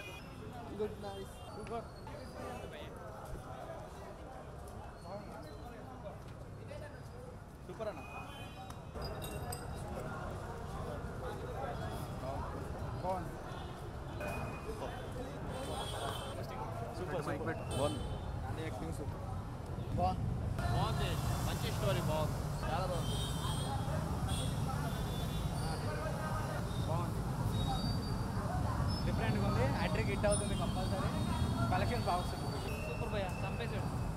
Good, nice. Good work. Super, Anna. Gone. Super, super. Gone. And the acting super. Gone. Gone this. Manchi story, Bob. Chala Bob. Different. Address 8,000 compulsory. Collection box. Super, bhaiya. Some